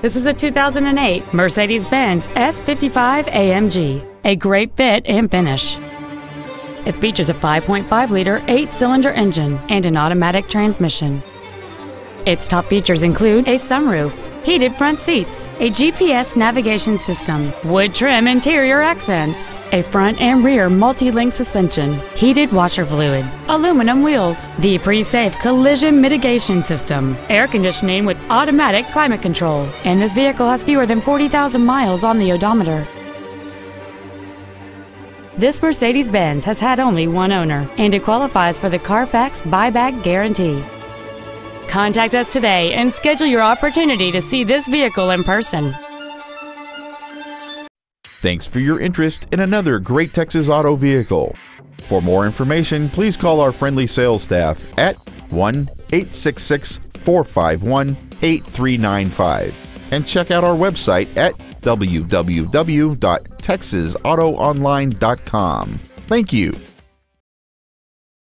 This is a 2008 Mercedes-Benz S550 AMG, a great fit and finish. It features a 5.5-liter 8-cylinder engine and an automatic transmission. Its top features include a sunroof, heated front seats, a GPS navigation system, wood trim interior accents, a front and rear multi-link suspension, heated washer fluid, aluminum wheels, the pre-safe collision mitigation system, air conditioning with automatic climate control, and this vehicle has fewer than 40,000 miles on the odometer. This Mercedes-Benz has had only one owner, and it qualifies for the Carfax buyback guarantee. Contact us today and schedule your opportunity to see this vehicle in person. Thanks for your interest in another great Texas Auto vehicle. For more information, please call our friendly sales staff at 1-866-451-8395 and check out our website at www.texasautoonline.com. Thank you.